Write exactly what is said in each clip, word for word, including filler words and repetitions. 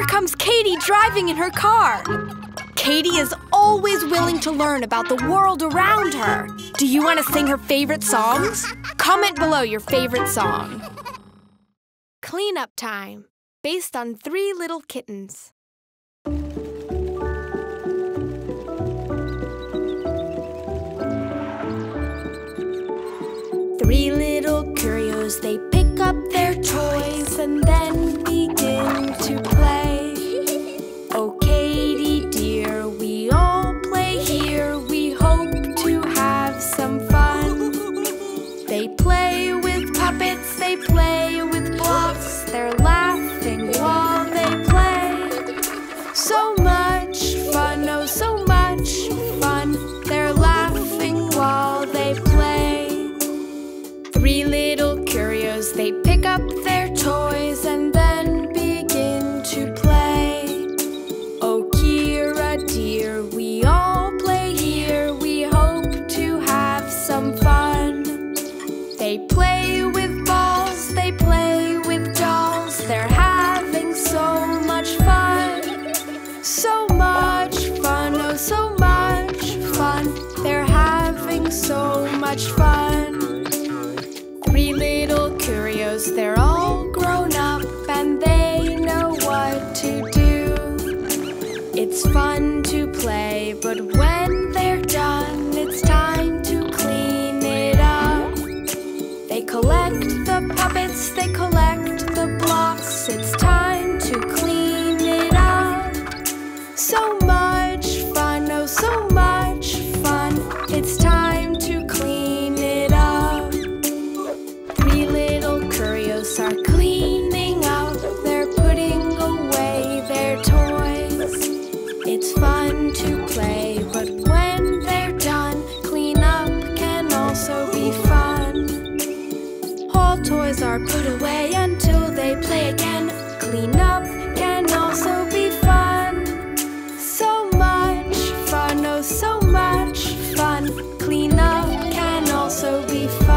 here comes Katie driving in her car. Katie is always willing to learn about the world around her. Do you want to sing her favorite songs? Comment below your favorite song. Cleanup time, based on three little kittens. Three little Kurios, they pick up their toys and then begin to play. Oh, Katie dear, we all play here, we hope to have some fun. They play with puppets, they play with blocks, they're laughing while they play. So much fun, oh so much fun, they're laughing while they play. Three little Kurios, they pick up their toys and then begin to play. Oh, Kira dear, we all play here, we hope to have some fun. They play with balls, they play with dolls, they're having so much fun. So much fun, oh so much fun, they're having so much fun. Three little Kurios, they're all grown up and they know what to do. It's fun to play, but when they're done, it's time to clean it up. They collect the puppets, they collect the blocks, it's time to clean it up. So much fun, oh so much fun, it's time to clean it up. Little Kurios are cleaning up, they're putting away their toys. It's fun to play, but when they're done, clean up can also be fun. All toys are put away until they play again. Clean up can also be fun. So much fun, oh so much fun. Clean up can also be fun.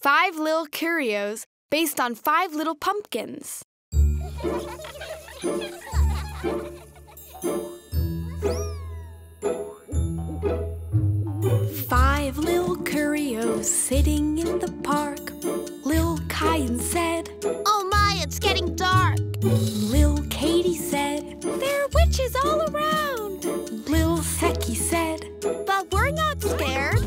Five Little Kurios, based on Five Little Pumpkins. Five little Kurios sitting in the park. Lil Kyan said, "Oh my, it's getting dark." Lil Katie said, "There are witches all around." Lil Seki said, "But we're not scared."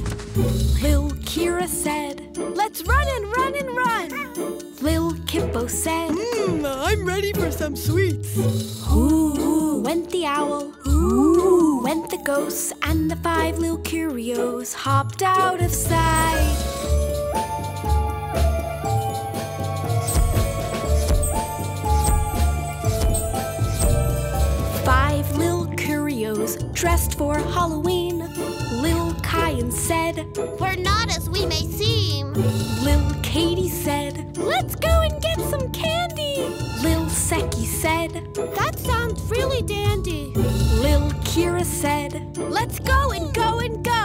Lil Kira said, "Let's run and run and run." Lil Kippo said, Mmm, I'm ready for some sweets." Ooh, ooh went the owl, ooh, ooh went the ghost, and the five little Kurios hopped out of sight. Five little Kurios dressed for Halloween. Lil Kyan said, "We're not as we may seem." Lil Katie said, "Let's go and get some candy." Lil Seki said, "That sounds really dandy." Lil Kira said, "Let's go and go and go."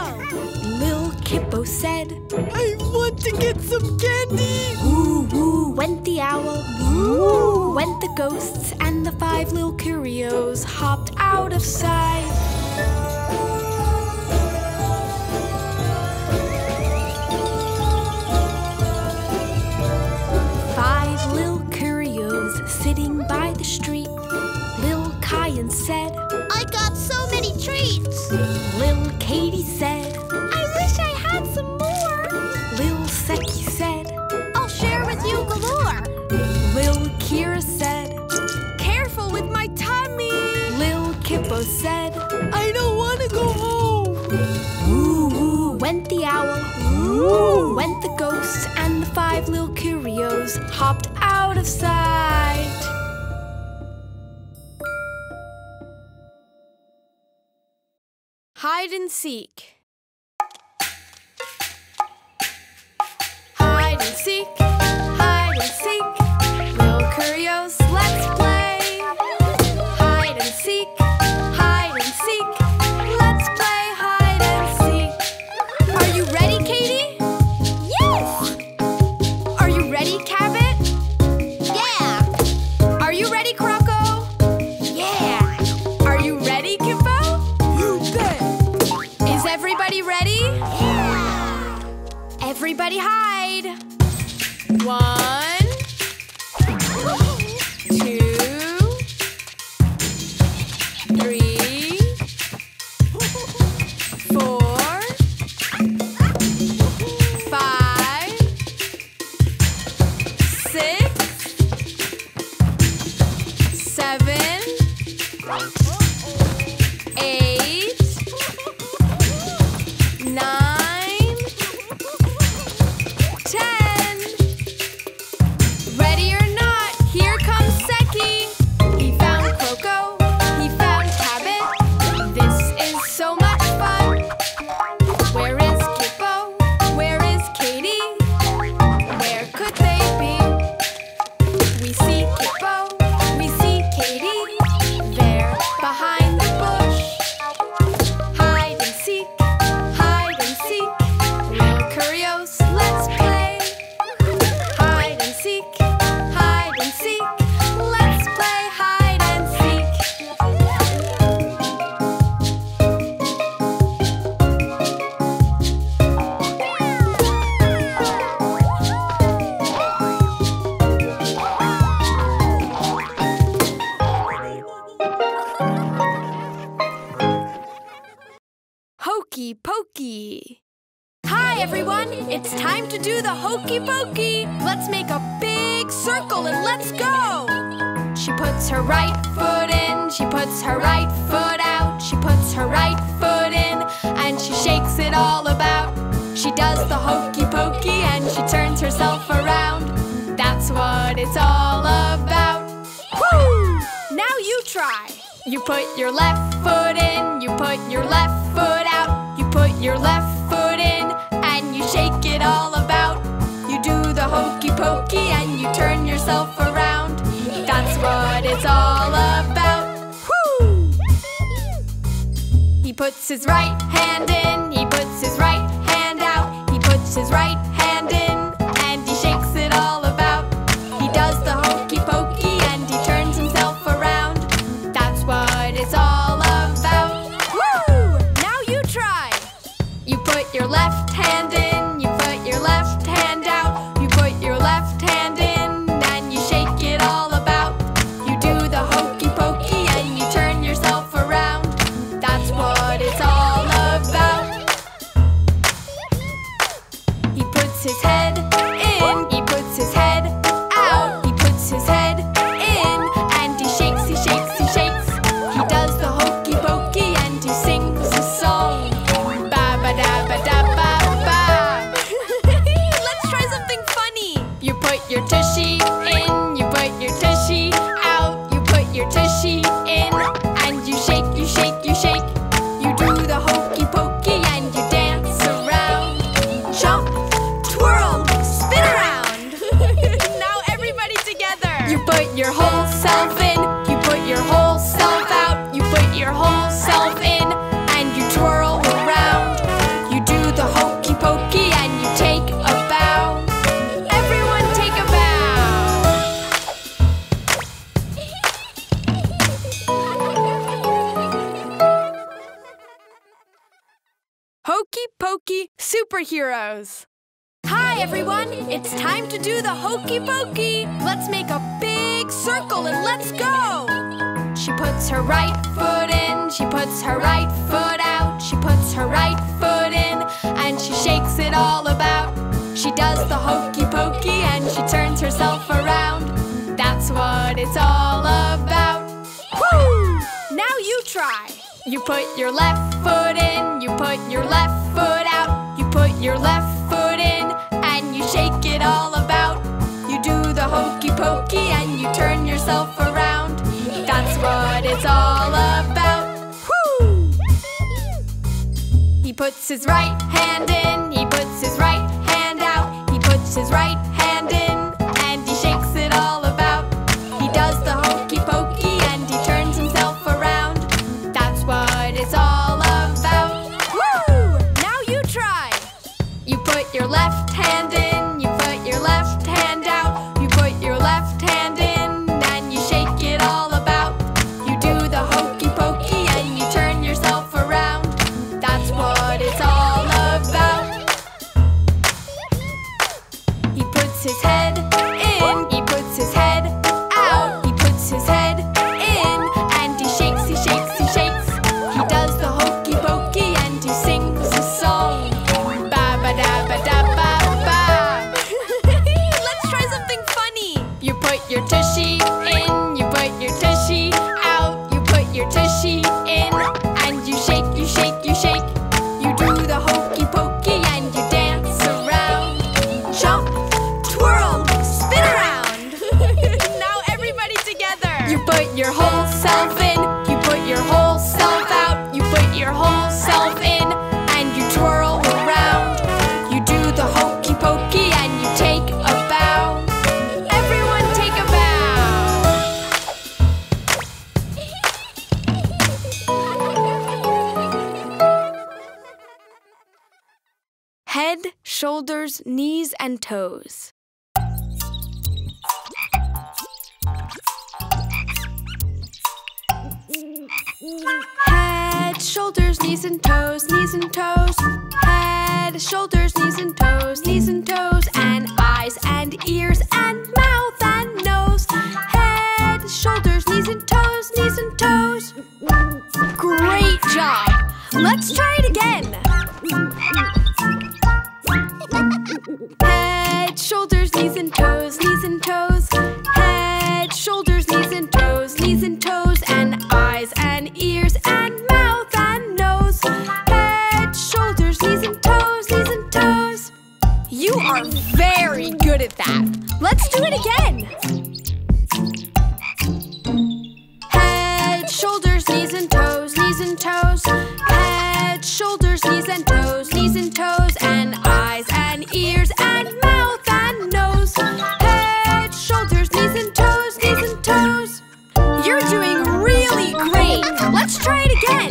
Lil Kippo said, "I want to get some candy." Ooh, ooh, went the owl, ooh, went the ghosts, and the five little Kurios hopped out of sight. Sitting by the street, Lil Kyan said, "I got so many treats." Lil Katie said, "I wish I had some more." Lil Seki said, "I'll share with you galore." Lil Kira said, "Careful with my tummy." Lil Kippo said, "I don't want to go home." Ooh, ooh went the owl, ooh, went the ghost, and the five little Kurios hopped out of sight. Hide and seek. Hide and seek, hide and seek. Little Kurios, let's play. Hide and seek, hide and seek. Let's play hide and seek. Are you ready, Katie? Yes! Everybody hide. One, two, three, four, five, six, seven, eight, nine. Pokey. Hi everyone, it's time to do the Hokey Pokey. Let's make a big circle and let's go. She puts her right foot in, she puts her right foot out, she puts her right foot in, and she shakes it all about. She does the Hokey Pokey and she turns herself around. That's what it's all about. Woo! Now you try. You put your left foot in, you put your left foot out, put your left foot in, and you shake it all about. You do the Hokey Pokey and you turn yourself around. That's what it's all about. Woo! He puts his right hand in, he puts his right hand out, he puts his right hand in, and he shakes it all about. He does the Hokey Pokey and he turns himself around. That's what it's all about. Your left hand in, you put your left hand out, you put your left hand in, and you shake it all about. You do the Hokey Pokey and you turn yourself around. That's what it's all about. He puts his head in, he puts his head out, he puts his head in, and he shakes, he shakes, he shakes. He does the Hokey Pokey and he sings a song. Ba-da-ba-da-ba-ba. Let's try something funny. You put your tushy in, you put your tushy out, you put your tushy in, and you shake, you shake, you shake. You do the Hokey Pokey and you dance around. Jump, twirl, spin around. Now everybody together. You put your whole self in, you put your whole self out, you put your whole self in, and you twirl around. The Hokey Pokey and you take a bow. Everyone take a bow. Hokey Pokey Superheroes. Hi everyone, it's time to do the Hokey Pokey. Let's make a big circle and let's go. She puts her right foot in, she puts her right foot out, she puts her right foot in, and she shakes it all about. She does the Hokey Pokey and she turns herself around. That's what it's all about. Woo! Now you try. You put your left foot in, you put your left foot out, you put your left foot in, and you shake it all about. You do the Hokey Pokey and you turn yourself around. That's what it's all about. Woo! He puts his right hand in, he puts his right hand out, he puts his right hand in, and he shakes it all about. He does the Hokey Pokey and he turns himself around. That's what it's all about. Woo! Now you try. You put your left hand in, you put your left hand out, you put your left hand in, and you shake it all about. You do the Hokey Pokey and you turn yourself around. That's what it's all about. puts his head in, he puts his head out, he puts his head in, and he shakes, he shakes, he shakes. He does the hokey pokey and he sings a song. Ba-ba-da-ba-da-ba-ba. Let's try something funny. You put your tushy in, you put your tushy out, you put your tushy in, and you shake, you shake, you shake. You do the hokey pokey and you dance around. Jump, twirl, spin around. Now everybody together. You put your whole self in, you put your whole self out, you put your whole self in, and you twirl around. You do the hokey pokey and you take a bow. Everyone take a bow. Head, shoulders, knees, and toes. Head, shoulders, knees, and toes, knees, and toes. Head, shoulders, knees, and toes, knees, and toes. And eyes, and ears, and mouth, and nose. Head, shoulders, knees, and toes, knees, and toes. Great job! Let's try it again. Head, shoulders, knees, and toes, knees, and toes. Head, shoulders, knees, and toes, knees, and toes. And eyes, and ears, and mouth, and nose. Head, shoulders, knees, and toes, knees, and toes. You are very good at that. Let's do it again. Head, shoulders, knees, and toes, knees, and toes. Head, shoulders, knees, and toes, knees, and toes. And eyes, and ears, and mouth, and nose. Head, shoulders, knees, and toes, knees, and toes. You're doing really great. Let's try it again.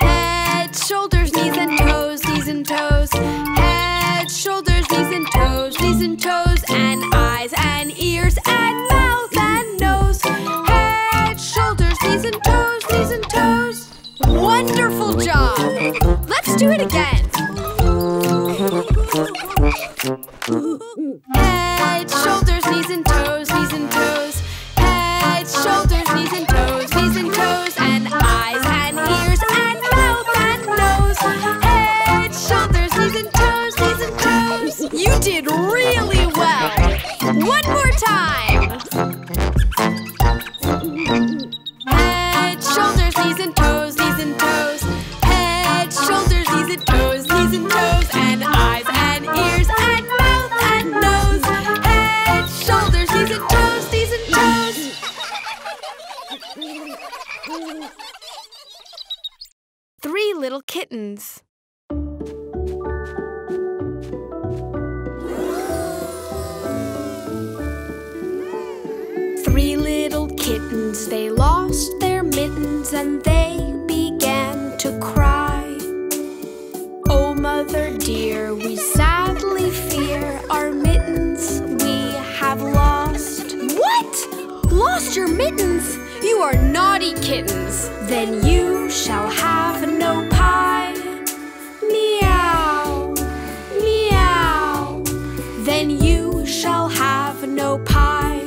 Head, shoulders, knees, and toes, knees, and toes. Head, shoulders, knees, and toes, knees, and toes. And eyes, and ears, and mouth, and nose. Head, shoulders, knees, and toes, knees, and toes. Wonderful job! Let's do it again! Head, shoulders, knees, and toes, knees, and toes. Head, shoulders, knees, and toes, knees, and toes. And eyes, and ears, and mouth, and nose. Head, shoulders, knees, and toes, knees, and toes. You did really well! One more time! Head, shoulders, knees, and toes, knees, and toes. Head, shoulders, knees, and toes, knees, and toes. And eyes, and ears, and mouth, and nose. Head, shoulders, knees, and toes, knees, and toes. Three little kittens. Three little kittens, they lost their mittens and they began to cry. Oh, mother dear, we sadly fear our mittens we have lost. What? Lost your mittens? You are naughty kittens. Then you shall have no pie. Meow, meow. Then you shall have no pie.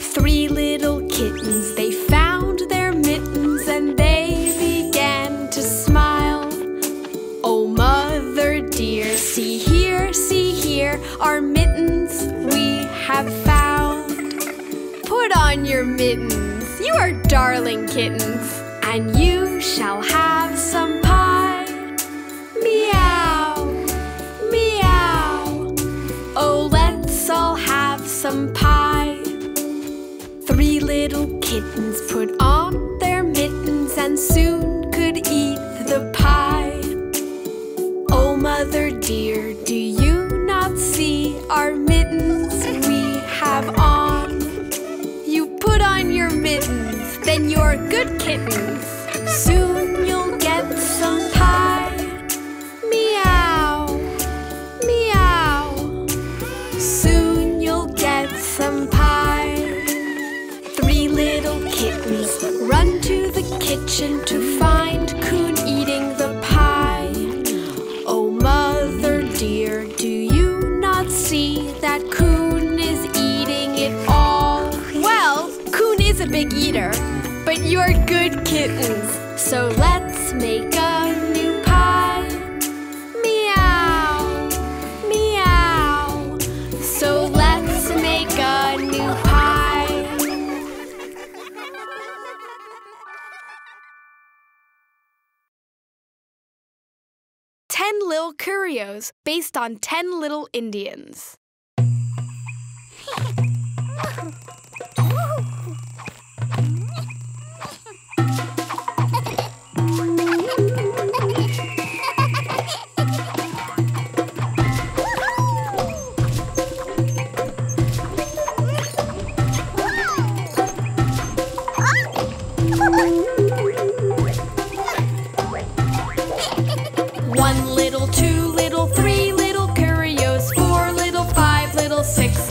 Three little kittens, they found their mittens and they began to smile. Oh, mother dear, see here, see here, our mittens we have found. Put on your mittens, you are darling kittens, and you shall have some pie. Meow, meow. Oh, let's all have some pie. Three little kittens put on their mittens and soon could eat the pie. Oh, mother dear, do you not see our mittens we have on? You put on your mittens, then you're good kittens. Soon you'll get some pie. Meow, meow. Soon you'll get some pie. Little kittens run to the kitchen to find Coon eating the pie. Oh, mother big eater, but you're good kittens. So let's make a new pie. Meow, meow. So let's make a new pie. Ten Lil Kurios, based on ten little Indians.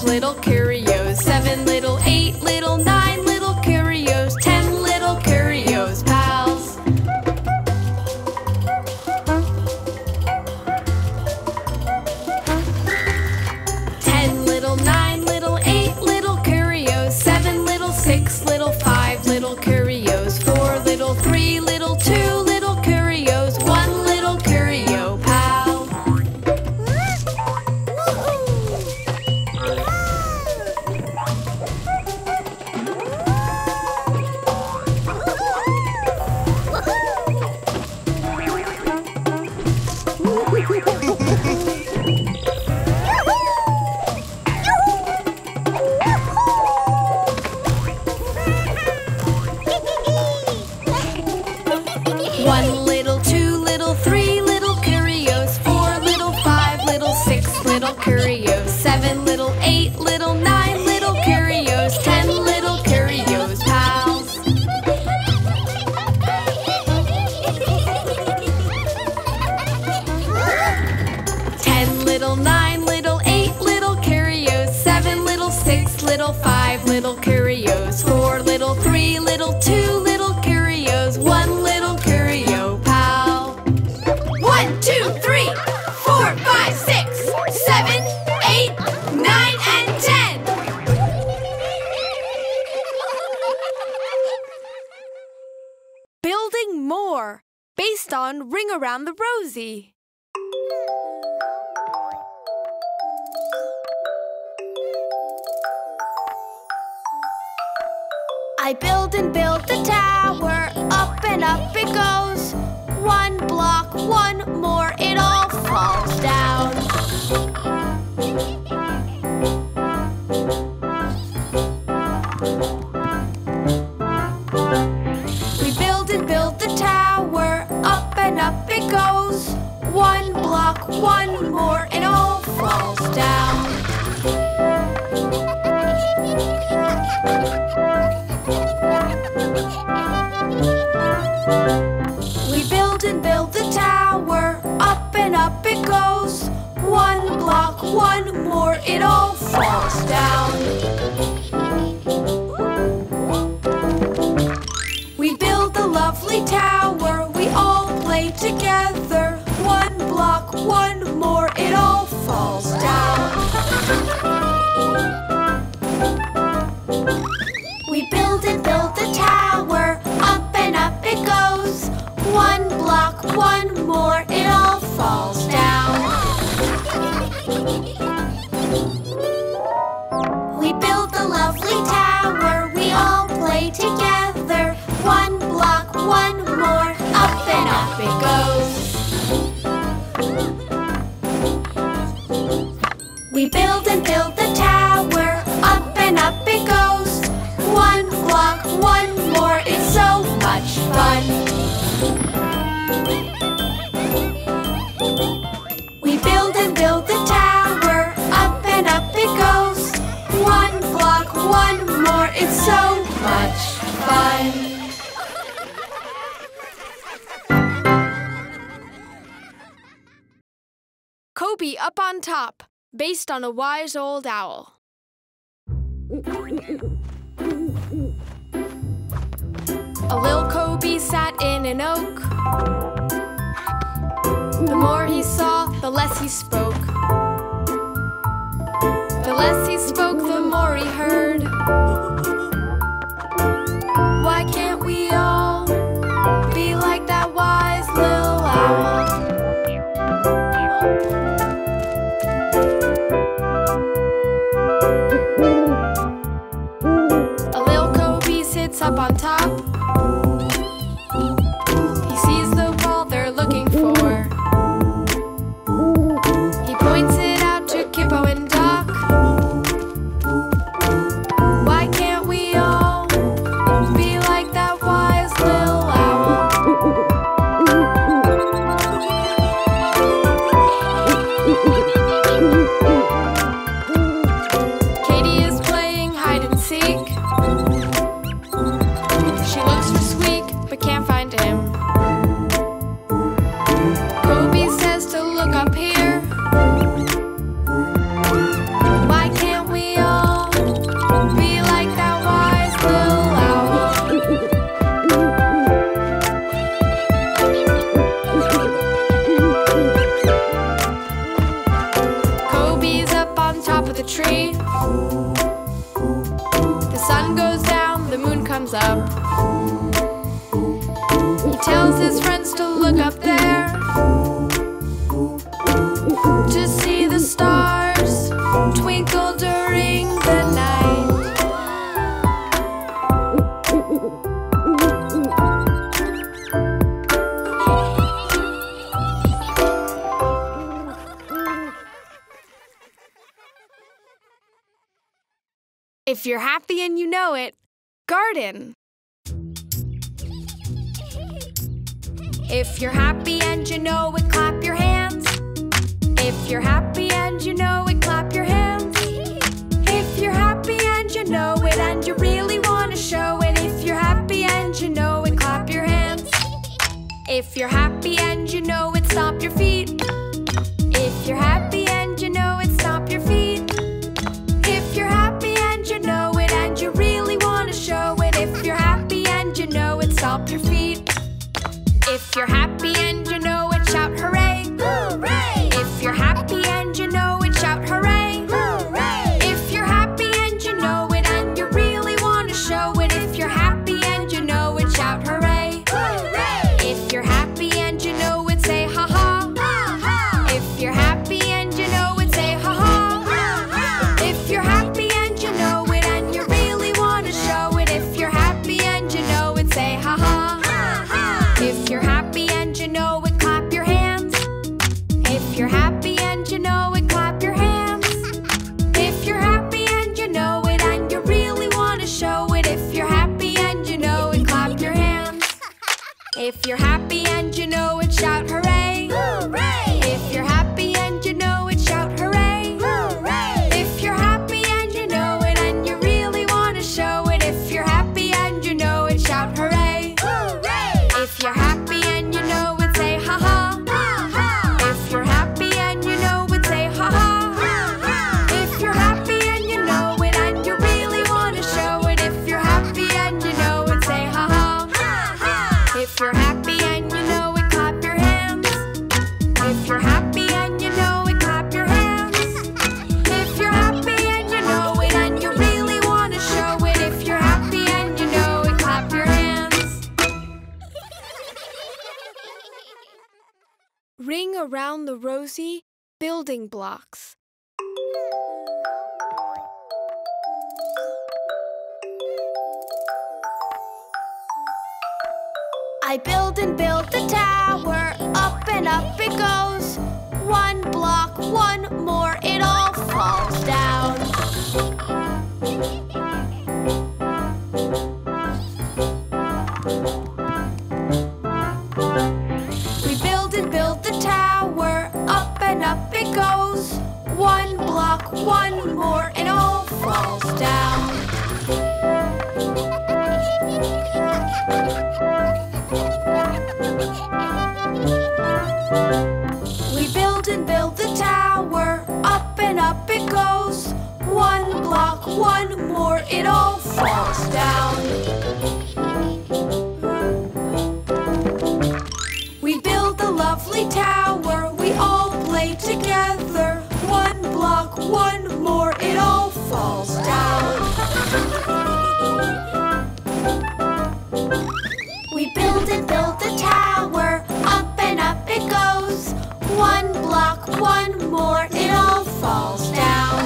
Little Kurios, seven little, eight little, nine little Kurios, ten little Kurios, pals. Ten little, nine little, eight little Kurios, seven little, six little, five little Kurios, four little, three little, two little Kurios, one little Kurio, pal. On Ring Around the Rosy. I build and build the tower, up and up it goes. One block, one more, it all falls down. We build and build the tower, up and up it goes. One block, one more, it all falls down. We build and build the tower, up and up it goes. One block, one more, it all falls down. We build the lovely tower, we all play together. One block, one more, it all falls down. We build and build the tower, up and up it goes. One block, one more, it all falls down. We build the lovely tower, we all play together. One block, one more, up and up it goes. We build and build the tower, up and up it goes. One block, one more, it's so much fun. We build and build the tower, up and up it goes. One block, one more, it's so much fun. Kobe Up on Top, based on A Wise Old Owl. A little Kobe sat in an oak. The more he saw, the less he spoke. The less he spoke, the more he heard. A little Kobe sits up on top. He sees the ball they're looking for. He points it out to Kippo and Doc. Why can't we all be like that wise little owl? Katie is playing hide and seek. She looks for Squeak but can't find him. Kobe says to look up here. Why can't we all be like that wise little owl? Kobe's up on top of the tree. The sun goes down, the moon comes up. He tells his friends to look up there to see the stars twinkle during the night. If you're happy and you know it, garden. If you're happy and you know it, clap your hands. If you're happy and you know it, clap your hands. If you're happy and you know it, and you really want to show it. If you're happy and you know it, clap your hands. If you're happy and you know it, stomp your feet. If you're happy and you know it, stomp your feet. If you're happy and you know it, and you really want to show it. If you're happy and you know it, stomp your feet. If you're happy and you know it, shout hooray! Hooray! If you're happy and you know it, shout hooray! Hooray! If you're happy and you know it, and you really want to show it. If you're happy and you know it, shout hooray! Hooray! If you're happy and you know it, say ha ha! Ha ha! If you're happy and you know it, say ha ha! Ha ha! If you're happy and you know it, and you really want to show it. If you're happy and you know it, say ha ha! Ha ha! If you're happy and you know it, clap your hands. If you're happy and you know it, clap your hands. If you're happy and you know it, and you really want to show it. If you're happy and you know it, clap your hands. If you're happy and you know it, shout hooray! Hooray! If you're happy and you know it, shout hooray! Hooray! If you're happy and you know it, and you really want to show it. If you're happy and you know it, shout hooray! Hooray! If you're happy and you know it, say ha ha! Ha ha! If you're happy and you know it, say ha ha! Ha ha! If you're happy and you know it, and you really want to show it. If you're happy and you know it, say ha ha! Ha ha! If you're happy and you know it, clap your hands. If you're happy and you know it, clap your hands. If you're happy and you know it, and you really want to show it. If you're happy and you know it, clap your hands. Ring Around the Rosy, building blocks. I build and build the tower, up and up it goes. One block, one more, it all falls down. We build and build the tower, up and up it goes. One block, one more, it all falls down. We build and build the tower, up and up it goes. One block, one more, it all falls down. We build the lovely tower, we all play together. One block, one more, it all falls down. We build and build the tower, up and up it goes. One One block, one more, it all falls down.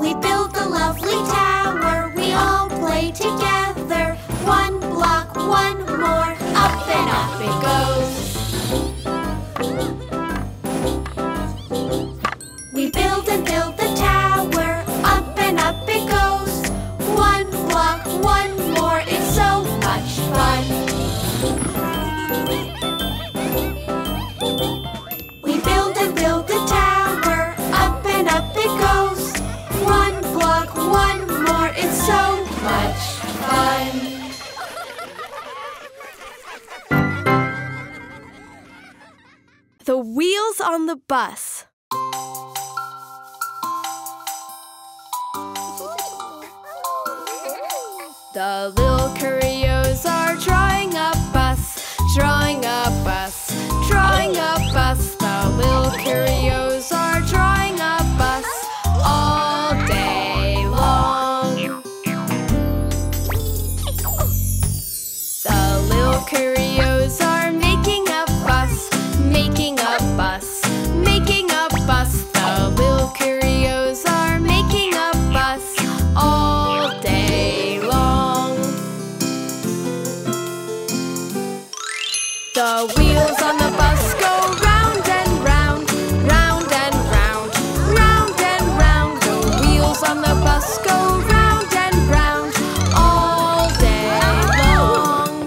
We build the lovely tower, we all play together. One block, one more, up and up it goes. We build and build the tower, up and up it goes. One block, one more, it's so much fun. We build and build the tower, up and up it goes. One block, one more, it's so much fun. The Wheels on the Bus. The Lil Kurios are drawing a bus, drawing a bus, drawing a bus. The Lil Kurios are drawing a bus all day long. The Lil Kurios are making a bus, making a bus, making a bus. The Lil Kurios are making a bus all day long. The wheels on the bus go round and round, round and round, round and round. The wheels on the bus go round and round all day long.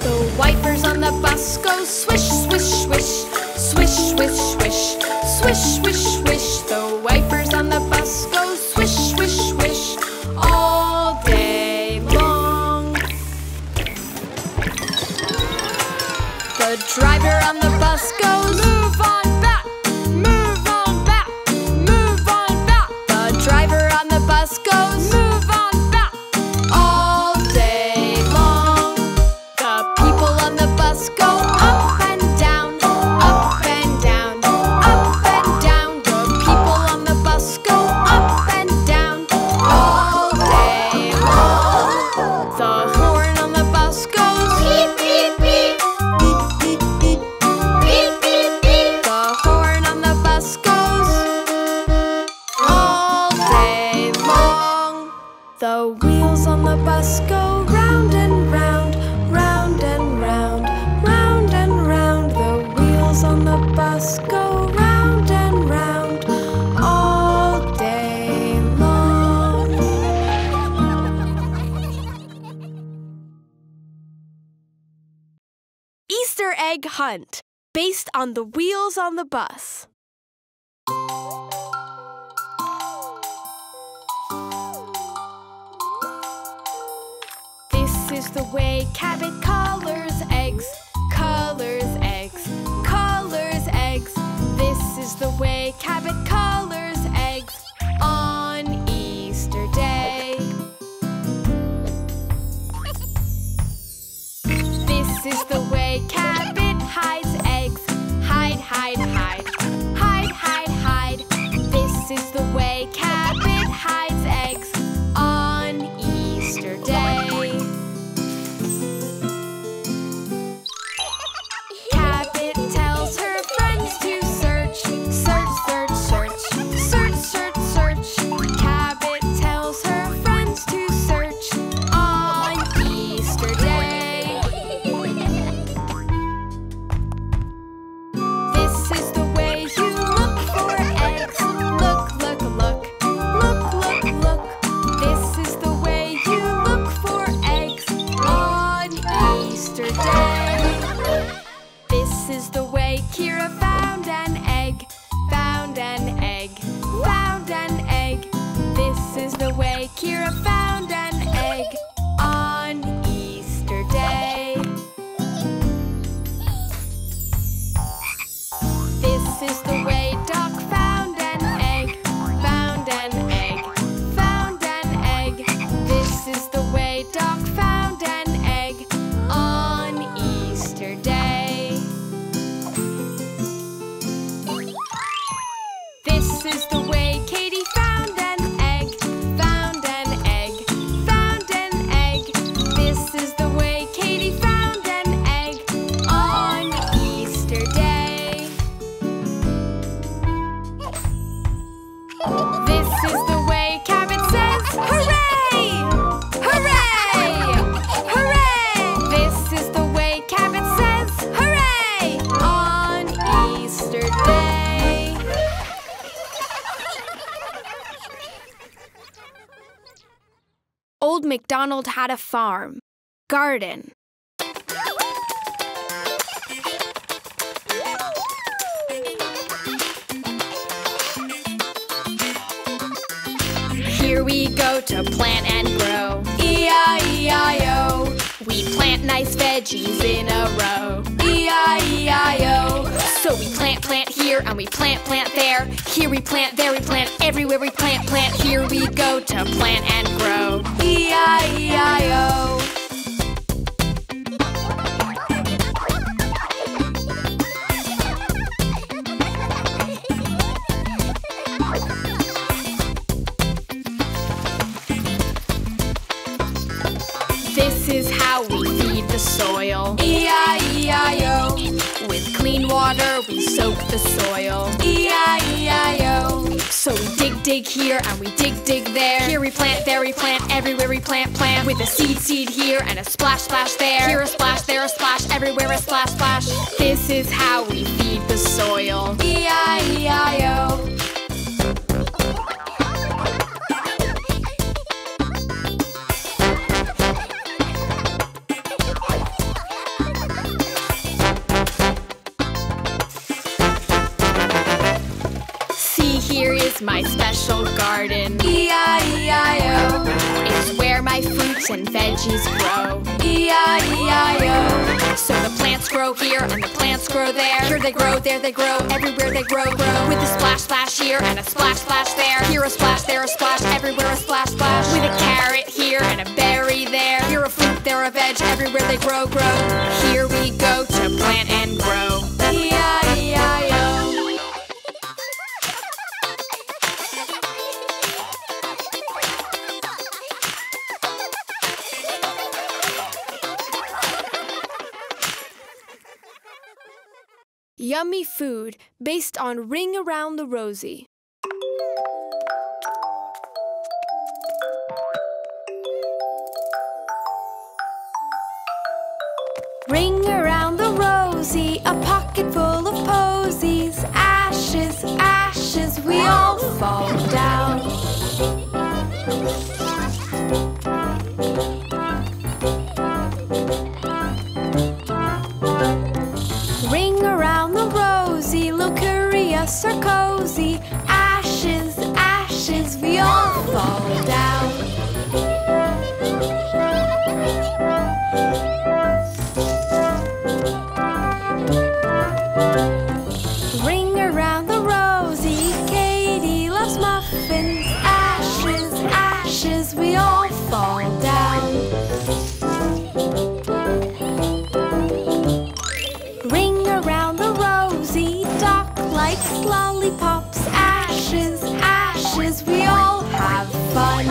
The wipers on the bus go swish, swish, swish, swish, swish, swish, swish, swish, swish. The wipers on the bus go swish, swish, swish all day long. The driver on the bus goes move on back, move on back, move on back. The driver on the bus goes move on back all day long. The people on the bus go up and down, up and down, up and down. The people on the bus go up and down all day long. The horn on the bus goes beep, beep, beep, beep, beep, beep, beep, beep, beep. The horn on the bus goes all day long. The wheels on the bus go round and round, round and round, round and round. The wheels on the bus go round and round all day long. Easter Egg Hunt, based on The Wheels on the Bus. This is the way Cabot colors eggs, colors eggs, colors eggs. This is the way Cabot colors eggs on Easter Day. This is the way Cabot hides eggs, hide, hide, hide, hide, hide, hide. This is the way Cabot hides eggs on Easter Day. Cabot tells her friends to search, search, search, search, search, search, search. Cabot tells her friends to search on Easter Day. This is the way you look for eggs. Look, look, look, look, look, look. This is the way you look for eggs on Easter Day. This is the way Kira found an egg, found an egg, found an egg. This is the way Kira found an egg on Easter Day. This is the way Doc found an egg, found an egg, found an egg. This is the way Doc found an egg on Easter Day. MacDonald had a farm. Garden. Here we go to plant and grow. E I E I O. We plant nice veggies in a row. E I E I O. So we plant, plant here, and we plant, plant there. Here we plant, there we plant, everywhere we plant, plant. Here we go to plant and grow. E I E I O. This is how we feed the soil. E I E I O. With clean water we soak the soil. E I E I O. So we dig, dig here and we dig, dig there. Here we plant, there we plant, everywhere we plant, plant. With a seed, seed here and a splash, splash there. Here a splash, there a splash, everywhere a splash, splash. This is how we feed the soil. E I E I O. My special garden. E I E I O. It's where my fruits and veggies grow. E I E I O. So the plants grow here and the plants grow there. Here they grow, there they grow, everywhere they grow, grow. With a splash, splash here and a splash, splash there. Here a splash, there a splash, everywhere a splash, splash. With a carrot here and a berry there. Here a fruit, there a veg, everywhere they grow, grow. Here we go to plant and grow. E I E I O. Yummy food based on Ring Around the Rosy. Ring around the rosy, a pocket full of posies. Ashes, ashes, we all fall down. Are cozy, ashes, ashes, we all fall down. Ring around the rosy, Katie loves muffins. Ashes, ashes, we all fall down. Ring around the rosy, Doc likes lollipops, ashes, ashes, we all have fun.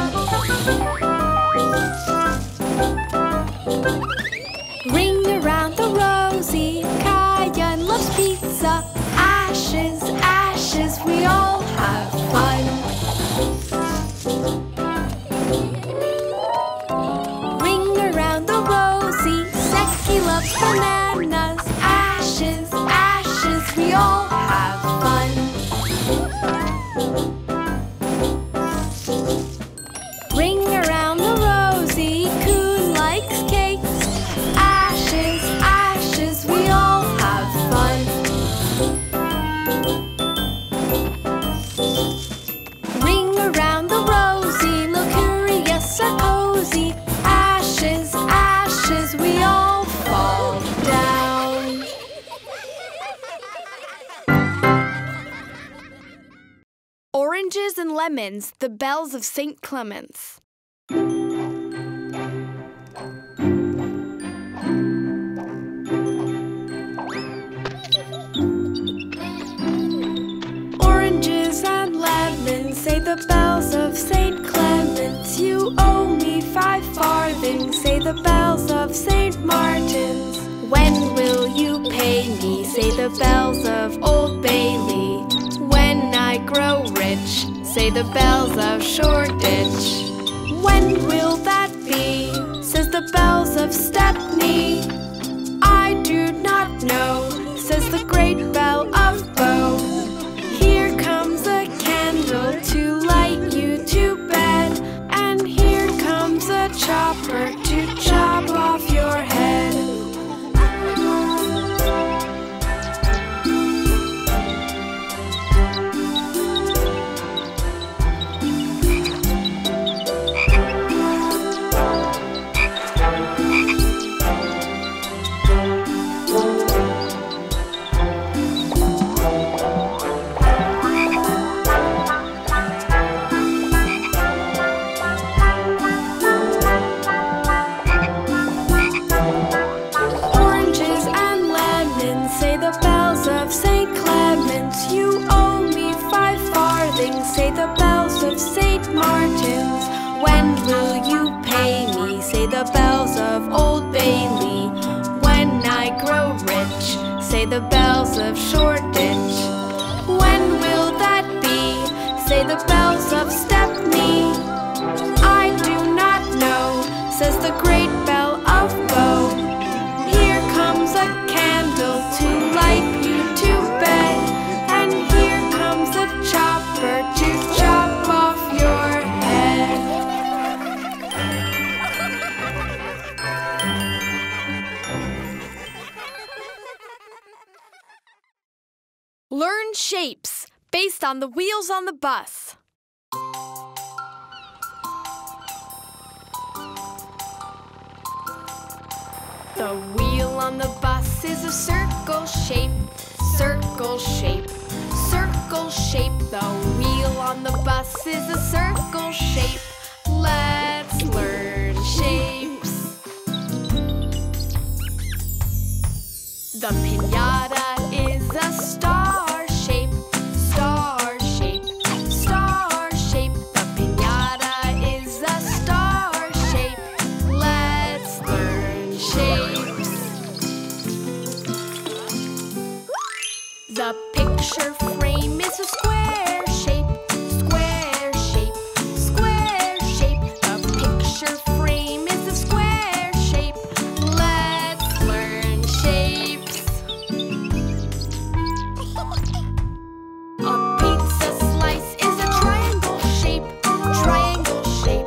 Ring around the rosy, Kayan loves pizza, ashes, ashes, we all have fun. Ring around the rosy, Seki loves bananas, ashes, ashes, we all have fun. Ring around the rosy, Coon likes cakes. Ashes, ashes, we all have fun. Ring around the rosy, Lil Kurios are cozy. Ashes, ashes, we all fall down. Oranges and Lemons, the Bells of Saint Clements. Oranges and lemons, say the bells of Saint Clements. You owe me five farthings, say the bells of Saint Martin's. When will you pay me, say the bells of Old Bailey. When I grow rich, say the bells of Shoreditch. When will that be, says the bells of Stepney. I do not know, says the great bell of Bow. Here comes a candle to light you to bed, and here comes a child the bells of Shoreditch. When will that be? Say the bells of Stepney. I do not know, says the great bell of Bow. Here comes a candle to light you to bed, and here comes a chopper to chop off your head. Learn shapes, based on the wheels on the bus. The wheel on the bus is a circle shape, circle shape, circle shape. The wheel on the bus is a circle shape. Let's learn shapes. The piñata is a star. The picture frame is a square shape, square shape, square shape. The picture frame is a square shape. Let's learn shapes. A pizza slice is a triangle shape, triangle shape,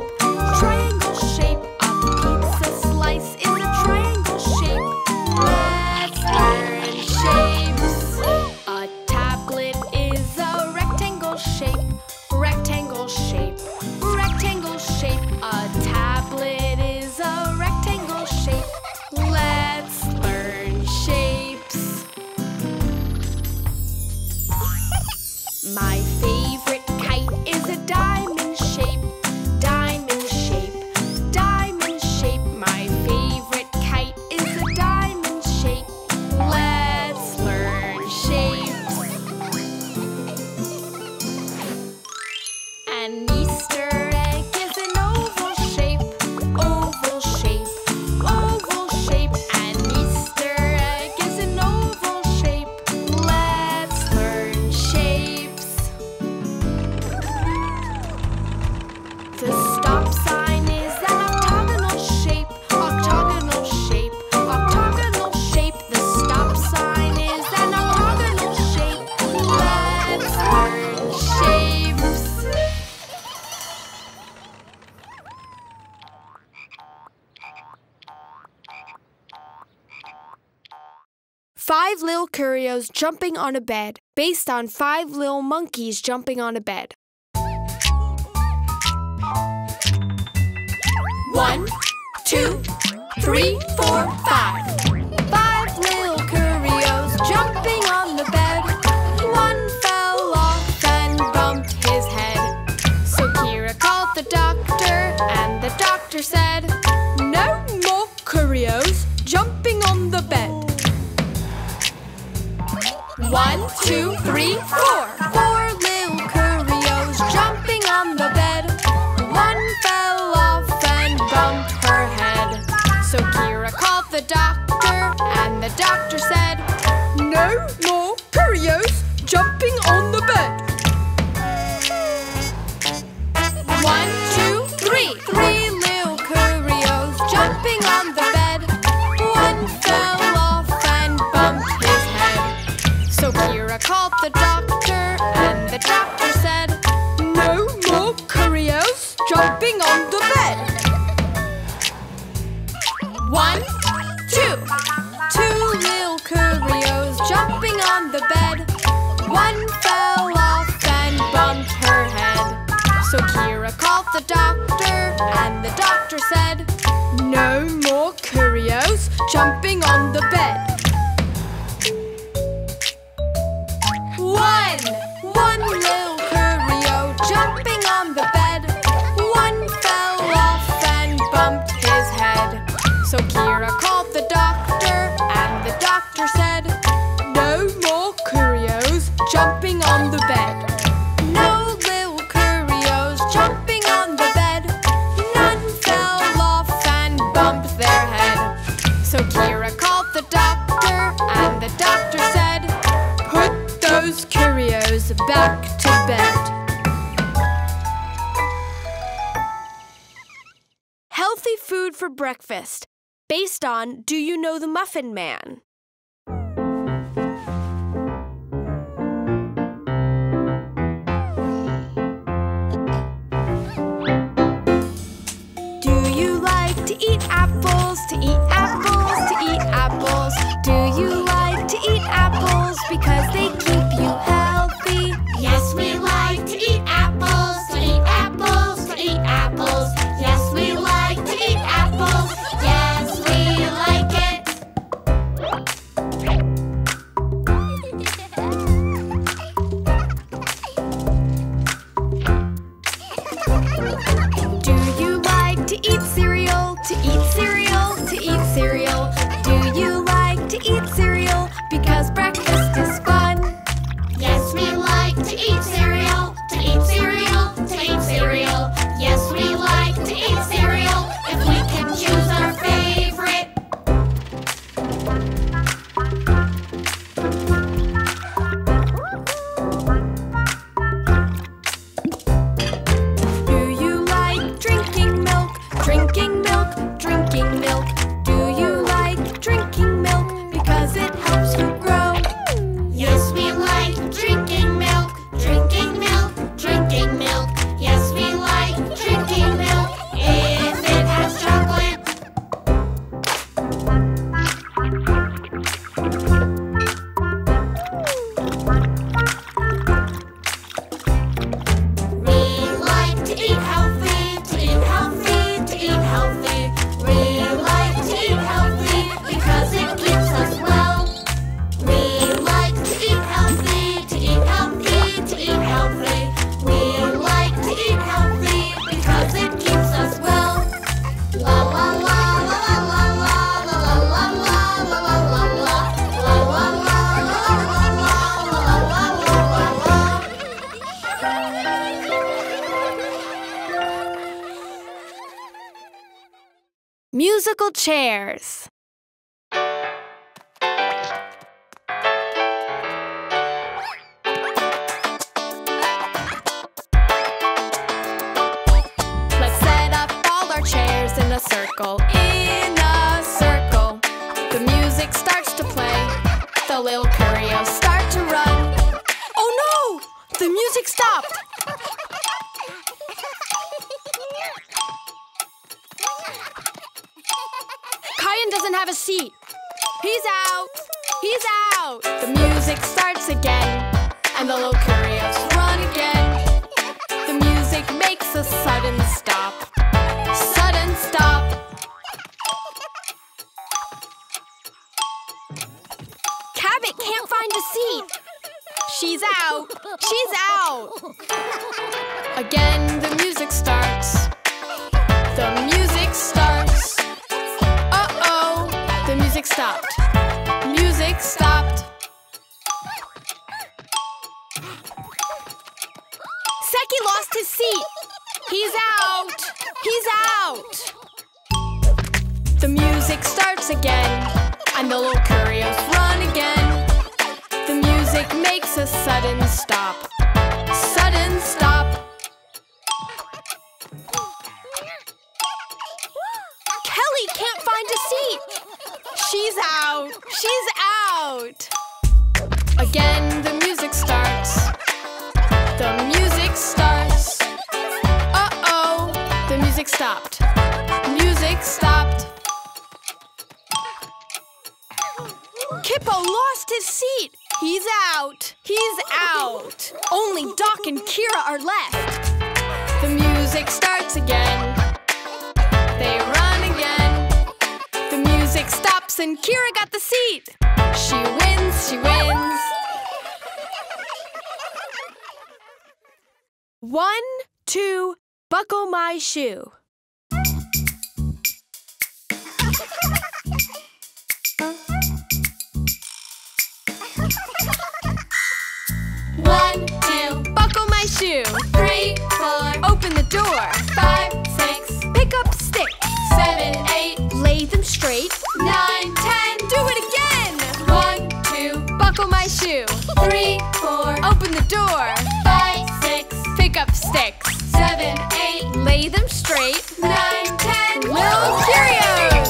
triangle shape. A pizza slice is a triangle shape. Let's learn shapes. Five Lil Kurios Jumping on a Bed, based on Five Little Monkeys Jumping on a Bed. One, two, three, four, five. Five Lil Kurios jumping on the bed. One fell off and bumped his head. So Kira called the doctor, and the doctor said, "No more Kurios jumping on the bed." One, two, three, four. Four little Kurios jumping on the bed. One fell off and bumped her head. So Kira called the doctor, and the doctor said, "No more Kurios jumping on the bed." One, two, three. Three little Kurios jumping on the bed. One fell off and bumped her head. So Kira called the doctor, and the doctor said, "No more Kurios jumping on the bed." One, two. Two little Kurios jumping on the bed. One fell off and bumped her head. So Kira called the doctor, and the doctor said, "No more Kurios jumping on the bed." One! One little Kurio jumping on the bed. One fell off and bumped his head. So Kira called the doctor, and the doctor said, "No more Kurios jumping on the bed." No little Kurios jumping on the bed. None fell off and bumped their head. So Kira called the doctor, and the doctor said, put those curios back to bed. Healthy food for breakfast, based on Do You Know the Muffin Man? To eat apples, to eat apples, to eat apples. Do you like to eat apples because they keep you healthy? Yes, we like to eat apples, to eat apples, to eat apples. Yes, we like to eat apples. Yes, we like it. Do you like to eat cereal? To eat cereal, to eat cereal. Do you like to eat cereal because breakfast is fun? Yes, we like to eat cereal, to eat cereal, to eat cereal. Yes, we like to eat cereal if we can choose our favorite. Musical chairs. Let's set up all our chairs in a circle, in a circle. The music starts to play, the Lil Kurios start to run. Oh no! The music stopped! Doesn't have a seat. He's out. He's out. The music starts again, and the Lil Kurios run again. The music makes a sudden stop. Sudden stop. Cabot can't find a seat. She's out. She's out. Again, the music starts. The music starts. The music stopped. Music stopped. Seki lost his seat. He's out. He's out. The music starts again, and the Lil Kurios run again. The music makes a sudden stop. Sudden stop. Kelly can't find a seat. She's out! She's out! Again, the music starts. The music starts. Uh-oh! The music stopped. Music stopped. Kippo lost his seat! He's out! He's out! Only Doc and Kira are left. The music starts again. They run again. The music stops. And Kira got the seat. She wins, she wins. One, two, buckle my shoe. One, two, buckle my shoe. Three, four, open the door. Five, six, pick up stick. Seven, eight, lay them straight. Nine, ten, do it again! One, two, buckle my shoe. Three, four, open the door. Five, six, pick up sticks. Seven, eight, lay them straight. Nine, ten, Lil Kurios.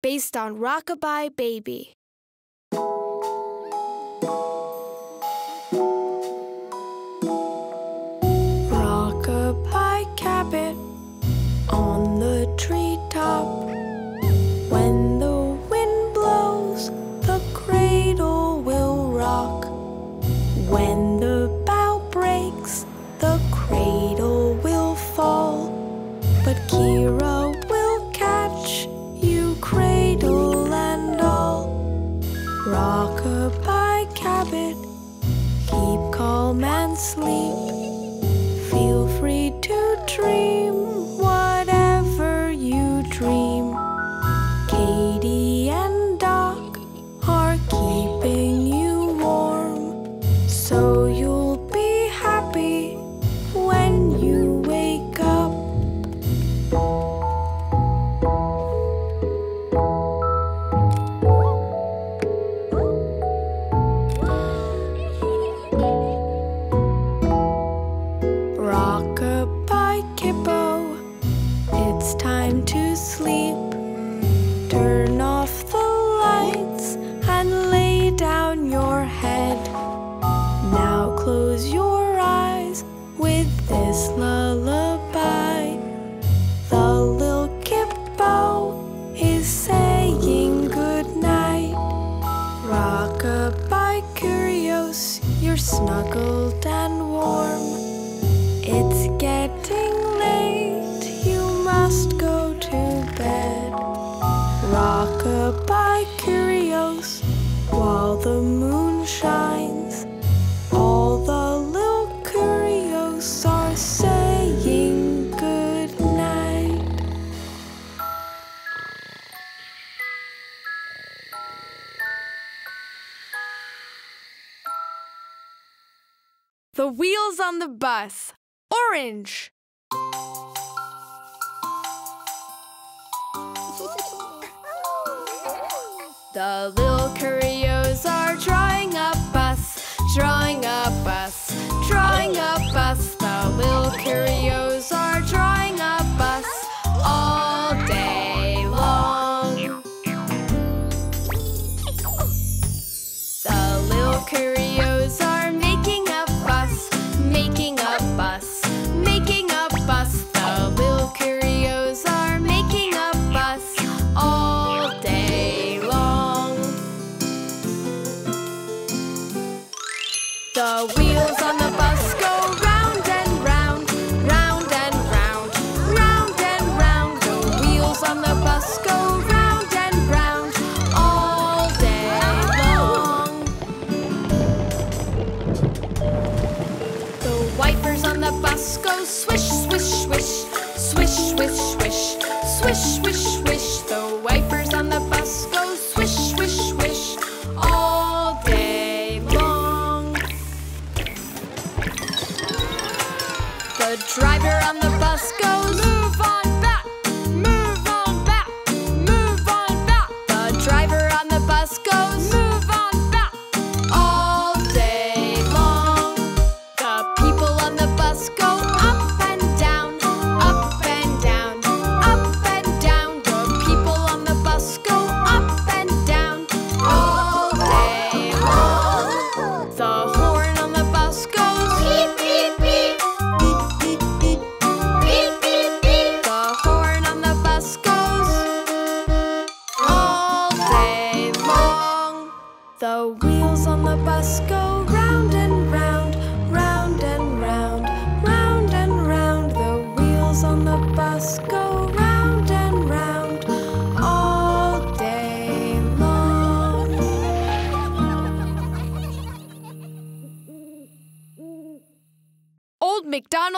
Based on Rockabye Baby. Rockabye Cabot on the treetop. When the wind blows, the cradle will rock. When the bough breaks, the cradle will fall. But Kira will catch you, cradle and all. Rock-a-bye Cabot, keep calm and sleep. Feel free to dream whatever you dream. Katie and Doc are keeping you warm, so you'll be happy when you wake up. Snuggled and warm. It's getting late, you must go to bed. Rock-a-bye Kurios, while the moon shines. All the little Kurios are saying good night. The Wheels on the Bus. Orange. The little Kurios are drawing a bus, drawing a bus, drawing a bus. The little Kurios are drawing a bus all day long. The little Kurios are making a bus, making a bus, making a bus. The little Kurios are making a bus all day long. The wheels on the bus go round and round, round and round,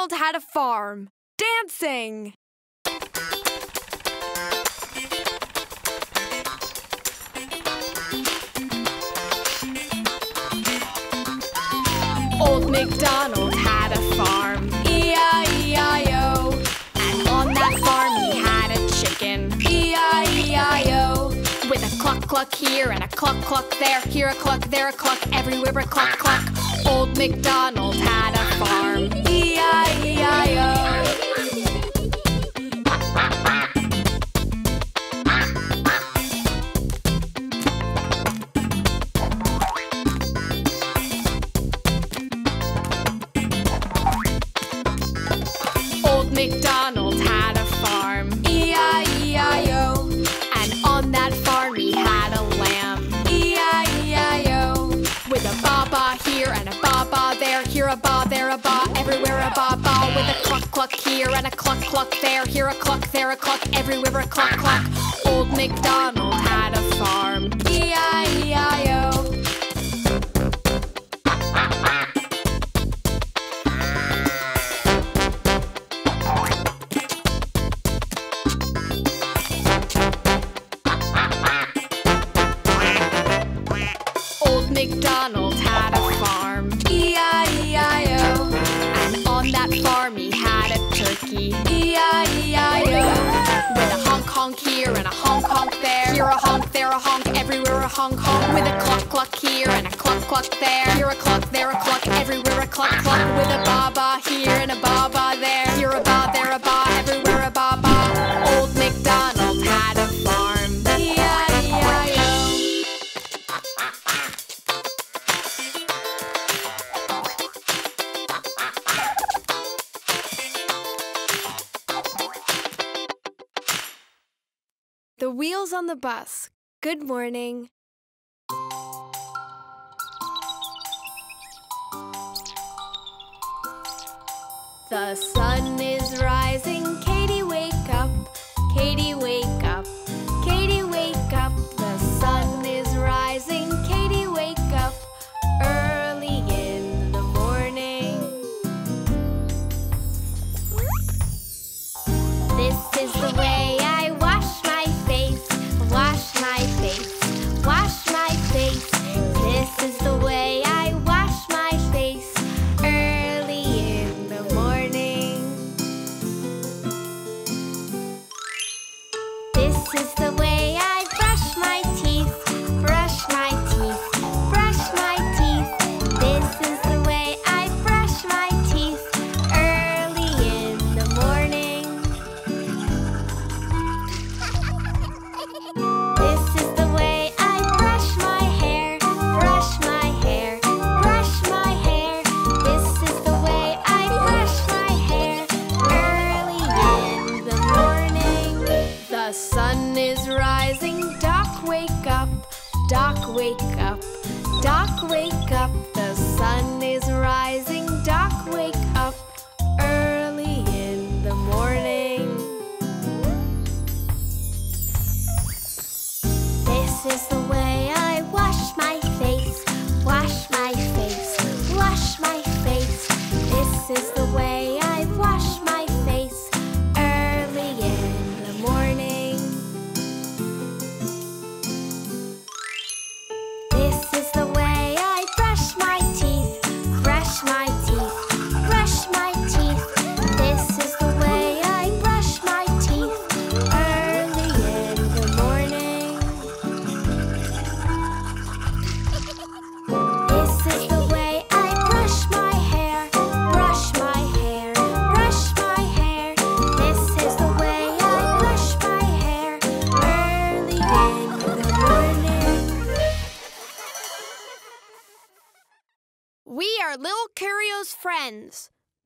MacDonald Had a Farm. Dancing! Old MacDonald had a farm, E I E I O. And on that farm he had a chicken, E I E I O. With a cluck cluck here and a cluck cluck there, here a cluck, there a cluck, everywhere a cluck cluck. Old MacDonald had a farm, E I E I O. MacDonald had a farm, E I E I O. And on that farm he had a lamb, E I E I O. With a ba-ba here and a ba-ba there, here a ba, there a ba, everywhere a ba-ba. With a cluck-cluck here and a cluck-cluck there, here a cluck, there a cluck, everywhere a cluck-cluck. Old MacDonald had a farm, E I E I O. MacDonald had a farm, E I E I O. And on that farm he had a turkey, E I E I O. With a honk honk here and a honk honk there, here a honk, there a honk, everywhere a honk honk. With a cluck cluck here and a cluck cluck there, here a cluck, there a cluck, everywhere a cluck cluck. With a ba ba here and a ba ba there, here a ba, there a ba, everywhere a ba ba. Old MacDonald had a farm, E I E I O. The Wheels on the Bus. Good morning. The sun is rising. Katie, wake up. Katie, wake up. Katie, wake up. The sun is rising. Katie, wake up. Early in the morning. This is the way.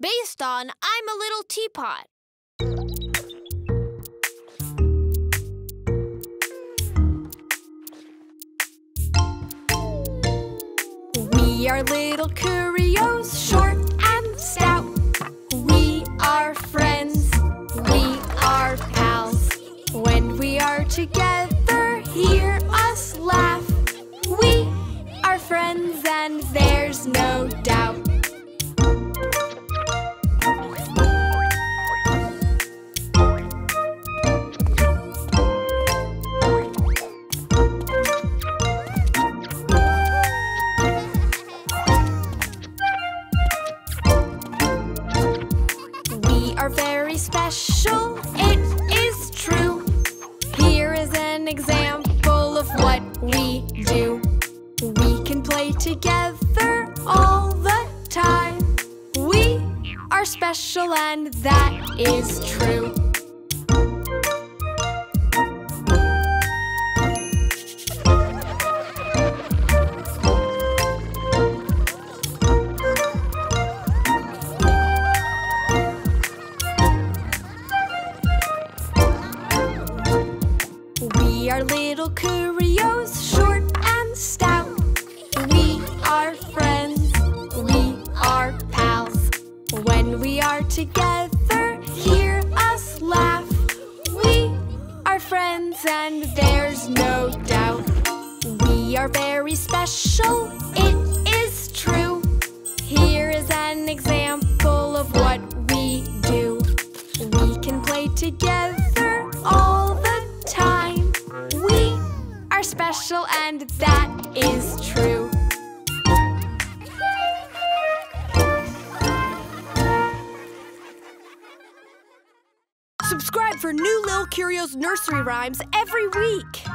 Based on I'm a Little Teapot. We are little Kurios, short and stout. We are friends, we are pals. When we are together, hear us laugh. We are friends and there's no doubt. example of what we do. We can play together all the time. We are special and that is true. Lil Kurios, short and stout. We are friends, we are pals. When we are together, hear us laugh. We are friends and there's no doubt. We are very special, it is true. Here is an example of what we do. We can play together all the time. We are special and that is true. Subscribe for new Lil Kurios nursery rhymes every week.